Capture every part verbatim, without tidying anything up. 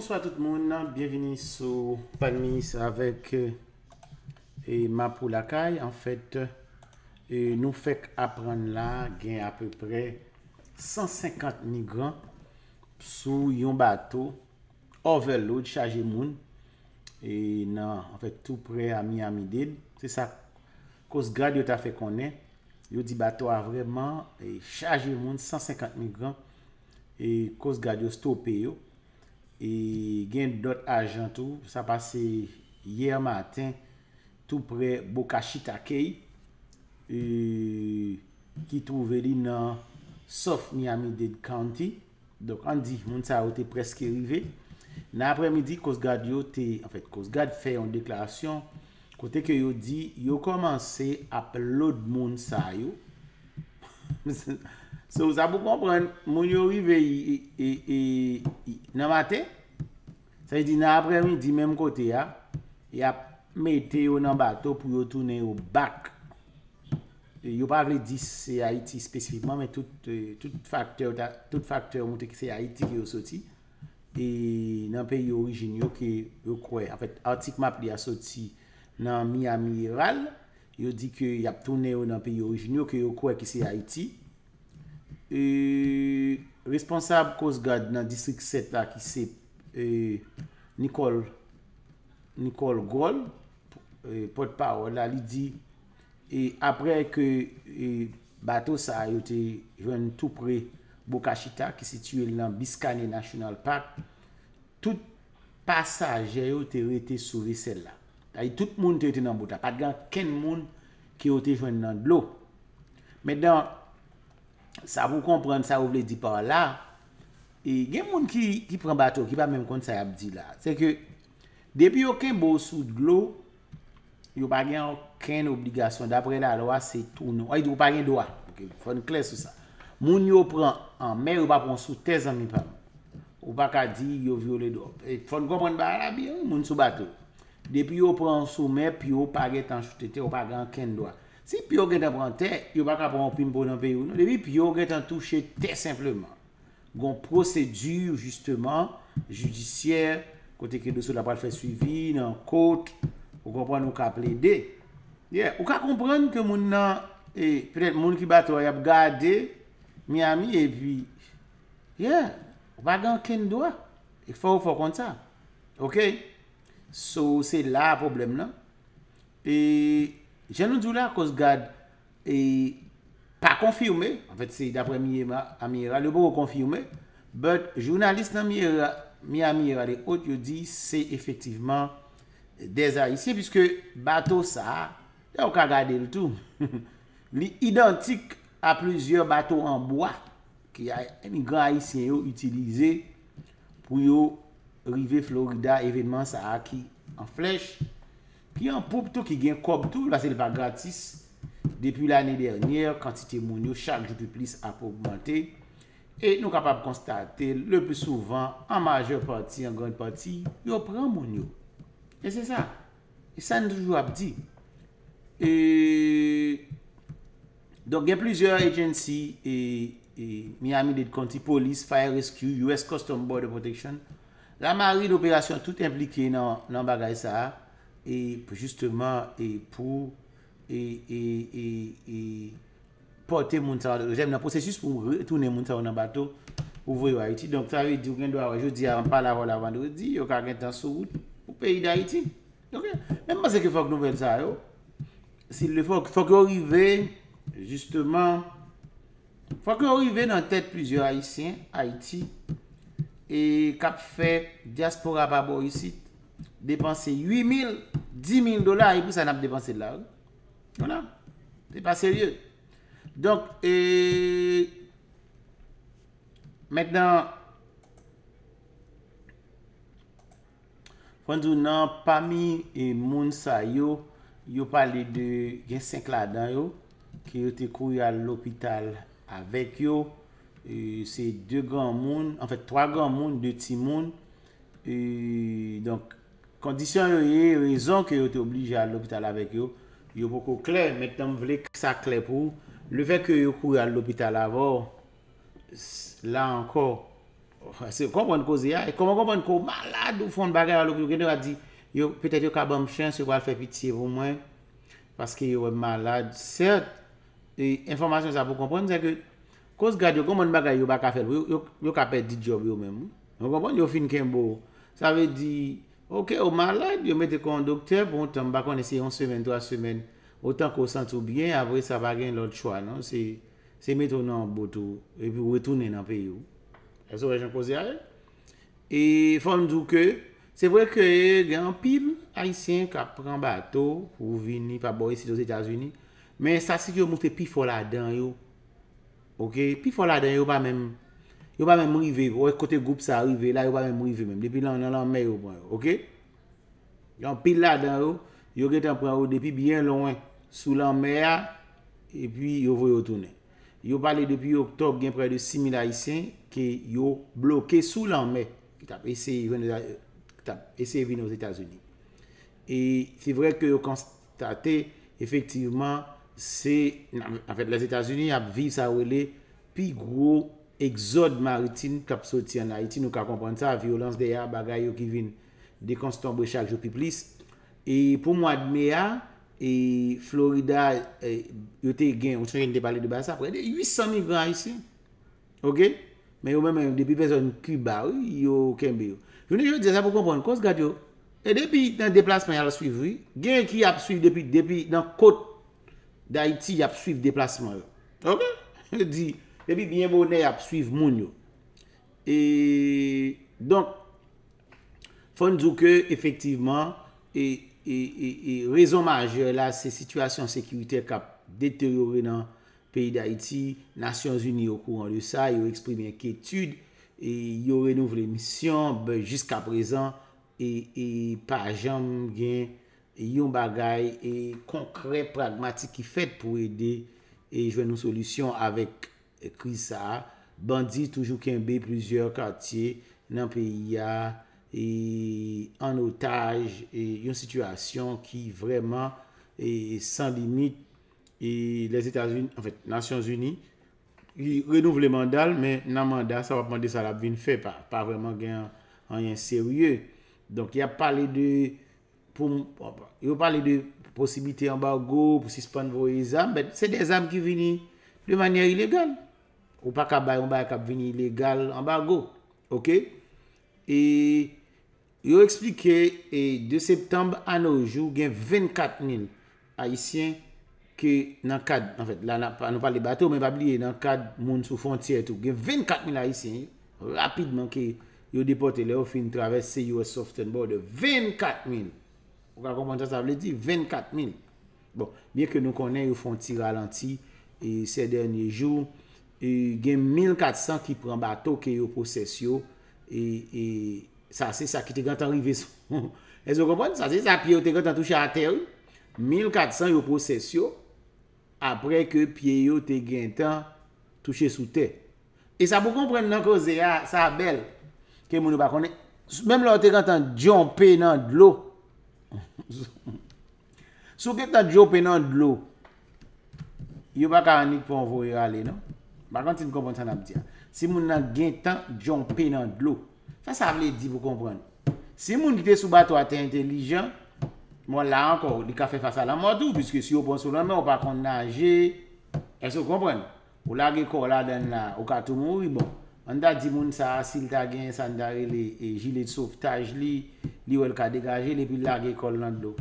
bonsoir tout le monde, bienvenue sur Palmis avec euh, et Mapou Lakay. En fait, euh, nous fait apprendre là, gain à peu près cent cinquante migrants sous un bateau overload chargé moun et non, en fait tout près à Miami-Dade. C'est ça cause grade yo t'a fait connaître. Yo dit bateau a vraiment et chargé moun cent cinquante migrants et cause grade yo stoppé yo. Et gen d'autres agents tout, ça passé hier matin tout près Boca Chitakei qui trouvait dans South Miami-Dade County. Donc on dit moun ça a été presque arrivé. L'après-midi cause garde yo en fait cause garde fait une déclaration côté que yo dit yo commencé à l'autre moun ça yo. So, vous avez compris, mon yo arrivé et dans matin, ça veut dire dans l'après-midi même côté a, il a météo dans bateau pour retourner au bac. Yo pas dit c'est Haïti spécifiquement, mais tout tout facteur tout facteur montre que c'est Haïti qui est sorti et dans pays originaux que yo croit. En fait, article map li a sorti dans Miami Herald, yo dit que y a tourné dans pays originaux que yo croit que c'est Haïti. Euh, responsable cause garde dans district sept là qui c'est euh, Nicole Nicole Gol euh, porte-parole là lui dit et après que euh, bateau ça a été joint tout près Boca Chica qui situé dans Biscayne National Park, tout passager ont été sauvé celle là. D'ailleurs tout le monde était dans bout, pas de quel monde qui ont été joint dans de l'eau. Maintenant ça vous comprendre, ça vous voulez dire par là. Et il y a des gens qui, qui prennent bateau, qui ne savent même pas ça dit là. C'est que depuis aucun beau sous de l'eau, il n'y a pas aucune obligation. D'après la loi, c'est tout. Non. Il n'y a pas de droit. Il faut une clé sur ça. Les gens prennent en mer, ils ne prennent pas sous tes amis. Ils ne peuvent pas dire qu'ils ont violé le droit. Il faut comprendre ça bien, les gens sous bateau. Depuis qu'ils prennent sous mer, ils ne peuvent pas prendre droit. Si vous avez un terre, vous ne pouvez pas prendre un bon pays. Depuis que vous avez touché terre simplement, vous avez une procédure justement judiciaire, côté que vous avez fait suivi, dans la côte, vous comprenez vous avez plaidé. Vous comprenez que peut-être les gens qui battent, vous avez gardé Miami et puis, vous n'avez aucun droit. Il faut faire ça. Ok? So, c'est là le problème. Non? Et. Je nous dis là, cause garde et pas confirmé. En fait, c'est d'après Miami-Dade, le bon confirmé. Mais journaliste dans Miami-Dade et autres, ils disent c'est effectivement des Haïtiens, puisque bateau ça, là, on peut regarder le tout. L'identique à plusieurs bateaux en bois que les migrants haïtiens ont utilisés pour arriver Florida, événement ça qui en flèche. Qui en poupe tout, qui gagne comme tout, là c'est pas gratis. Depuis l'année dernière, quantité monio chaque jour plus a augmenté. Et nous sommes capables de constater, le plus souvent, en majeure partie, en grande partie, ils prennent monio. Et c'est ça. Et ça nous toujours dit. Et... Donc il y a plusieurs agencies, et, et Miami-Dade County Police, Fire Rescue, U S Custom Border Protection, la marine opération, tout impliquée dans le bagage ça. Et justement, et pour et, et, et, et porter mon travail, j'aime le processus pour retourner mon travail dans le bateau pour voir Haïti. Donc, ça veut dire que je dis à parler la vendredi, il y a un temps sur route pour le pays d'Haïti. Même parce que faut que nous fassions ça. Il faut que nous arrivions, justement, il faut que nous arrivions dans la tête plusieurs Haïtiens, Haïti, et qu'on fait diaspora par rapport ici. Dépenser huit mille, dix mille dollars et puis ça n'a pas dépensé de là. Voilà. C'est pas sérieux. Donc, euh, maintenant, pendant parmi et Mounsa, yo, yo parlé de cinq là-dedans, yo, qui ont été couru à l'hôpital avec yo. Euh, C'est deux grands mondes, en fait, trois grands mondes, deux petits mondes. Euh, donc, condition et raison que vous êtes obligé à l'hôpital avec eux, vous êtes beaucoup clair. Maintenant, vous voulez que ça soit clair pour vous. Le fait que vous courez à l'hôpital avant, là encore, c'est comment on cause et comment on comprend qu'on malade ou font bagarre alors que on a dit yo peut-être yo ka ban chance pour faire pitié pour moi parce que yo est malade certes et information ça pour comprendre c'est que cause garde comment on bagarre yo pas ka faire yo yo ka perdre job yo même on comprend yo fin kembo ça veut dire OK au malade yo mettez un docteur bon temps pas connaître une semaine trois semaines autant qu'on sent tout bien après ça va gagner l'autre choix non c'est c'est mettre non botou et puis retourner dans pays. Est-ce que je pose à et faut me dire que c'est vrai que il y a un pile haïtien qui prend bateau pour venir pas bon ici aux États-Unis mais ça si yo monter plus fort là-dedans yo OK plus fort là-dedans yo pas même yo pas même river côté groupe ça arriver là yo pas même river même depuis là on en mer yo OK il y a un pile là-dedans yo yo gèt prend depuis bien loin sous la mer et puis yo voyez retourner. Yo parlé depuis octobre, il y a près de six mille haïtiens qui yo bloqué sous la mer qui t'a essayé de venir aux États-Unis. Et c'est vrai que yo constaté effectivement c'est en fait les États-Unis a vivre ça relé plus gros exode maritime qui a sorti en Haïti, nous ka comprendre ça, violence des bagailles qui viennent des constants chaque jour plus. Et pour moi de mai et Florida yo te gain on train de parler de bas ça près de huit cents migrants haïtiens. OK mais yo même depuis personne Cuba yo kembe yo. Je ne dis ça pour comprendre cause garde yo. Et depuis dans déplacement a suivre, gain qui a suivre depuis depuis dans côte d'Haïti y a suivre déplacement yo. OK je dis depuis bien bonnet a suivre moun yo. Et donc faut dire que effectivement et Et, et, et raison majeure là c'est situation sécuritaire qui a détérioré dans le pays d'Haïti. Nations Unies au courant de ça, ils ont exprimé inquiétude et ils ont renouvelé mission jusqu'à présent et, et pas jamais gain yon bagay et concret pragmatique qui fait pour aider et jouer nos solutions avec crise ça. Bandits toujours kembe plusieurs quartiers dans le pays a et en otage et une situation qui vraiment est sans limite et les États-Unis en fait Nations Unies ils renouvellent le mandat mais dans mandat ça va demander ça la vinn fait pas pas vraiment rien rien sérieux donc il y a parlé de pour il parler de possibilité embargo pour suspendre vos armes mais c'est des armes qui viennent de manière illégale ou pas qu'à bail on bail qui venir illégal embargo OK et ils ont expliqué et de septembre à nos jours, il y a vingt-quatre mille Haïtiens qui, dans le cadre, en fait, là, on parle des bateaux, mais pas oublier, dans le cadre de monde sous frontière, il y a vingt-quatre mille Haïtiens rapidement qui ont déporté, ils ont fait une traversée U S Southern Border. vingt-quatre mille. Vous comprenez ça, ça veut dire vingt-quatre mille. Bon, bien que nous connaissons, ils font un petit ralenti et ces derniers jours, il y a mille quatre cents qui prennent bateau qui ont possession. Et, et ça, c'est ça qui te gante arrivé. Est-ce que vous comprenez? Ça, c'est ça qui te gante touché à terre. mille quatre cents yo possession après que pied yo te gante touché sous terre. Et ça, pour comprendre, dans cause ça belle que moun pa connaît. Même là, te gante jumper dans de l'eau. Sou que t'as jumper dans de l'eau, yo pa ka anik pour envoyer aller, non? Par contre, vous comprenez ça, n'a pas dit. Si vous avez un temps de jumper dans l'eau, ça, ça veut dire, vous comprenez. Si vous êtes sous bateau, vous êtes intelligent, moi là encore, vous avez fait face à la mort, puisque si vous prenez sous la main, vous n'avez pas nager. Est-ce que vous comprenez? Vous avez un corps là-dedans, vous avez tout mourir. Bon, on a dit, ça, si vous avez un sandal et gilet de sauvetage, vous avez dégagé, et puis vous avez un corps dans l'eau.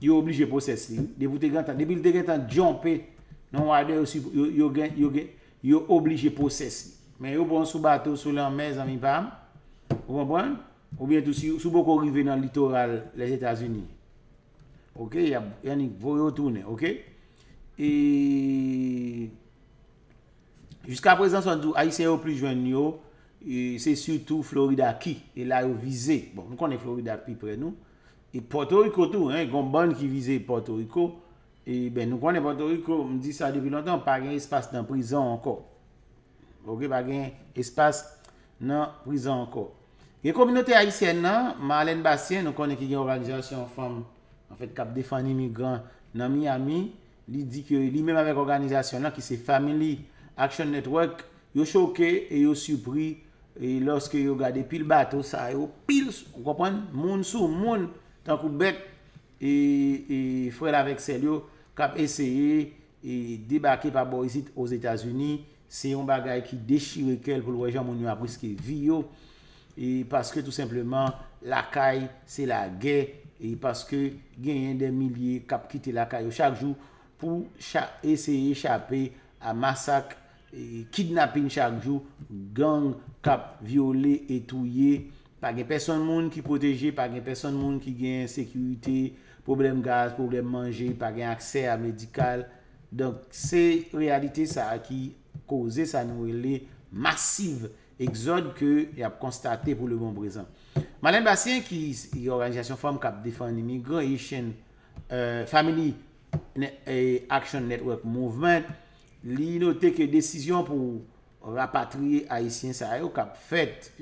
Vous êtes obligé de posséder. Depuis que vous avez un jumper, vous avez yo obligé processer mais yo bon sous bateau sous la mer ami pam vous comprenez ou bien tout si sous beaucoup arrivé dans le littoral les États-Unis OK y a yani vous retourner OK et jusqu'à présent sont haïtiens au plus jeune yo c'est surtout Florida qui et là yo visé bon nous connaissons Florida plus près nous et Porto Rico tout hein gomban qui visé Porto Rico. Et ben nous connaissons Porto Rico, on dit ça depuis longtemps, pas gain espace dans prison encore. OK, pas gain espace dans prison encore. Les communautés haïtiennes, Marlène Bastien, nous connaissons une organisation femme en fait qui défend les migrants dans Miami, il dit que lui-même avec l'organisation là qui c'est Family Action Network, il est choqué et il est surpris et lorsque vous regardez pile bateau, ça vous pile, vous comprenez, moun sous moun, tant que bête, et, et frère avec Célio, qui a essayé de débarquer par Borisite aux États-Unis, c'est un bagage qui déchire quel pour les gens qui ont appris ce qui vit. Et parce que tout simplement, la caille, c'est la guerre. Et parce que il y a des milliers qui quittent la caille chaque jour pour essayer d'échapper à massacre, et kidnapping chaque jour, gang cap violé et touillé. Pas de personne qui protège, pas de personne qui gagne sécurité, problème gaz, problème manger, pas d'accès à médical. Donc, c'est la réalité ça qui cause ça nous les massive exode que y a constaté pour le bon présent. Marlène Bastien, qui est une organisation femme qui défend les migrants, euh, Family Action Network Movement, il note que décision pour rapatrier haïtiens ça yo cap fait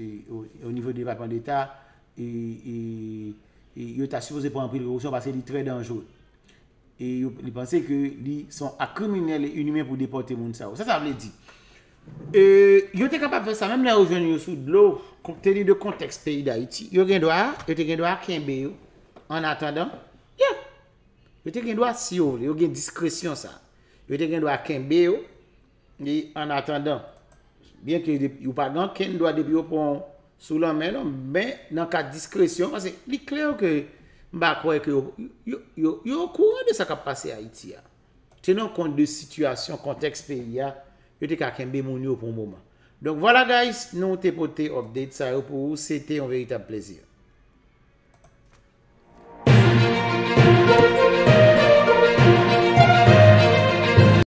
au niveau du département d'État et il est supposé prendre précaution parce qu'il est très dangereux. Et ils pensaient que ils sont criminels et inhumains pour déporter les gens. Ça, ça veut dire. Ils étaient capables de faire ça, même là où ils sont sous de l'eau, compte tenu de contexte pays d'Haïti. Ils ont un droit, ils ont un droit qui en attendant, ils ont un droit si vous voulez, ils ont une discrétion. Ils ont un droit qui est en attendant. Bien que vous n'avez pas de droit de bio sous la main, mais dans le cas de discrétion, parce que c'est clair que. Bah quoi que yo au courant de ça qui a passé à Haïti. Tenant compte de situation, contexte pays, yo te ka kembe moun yo pour moment. Donc voilà guys, nous te porté update ça pour vous, c'était un véritable plaisir.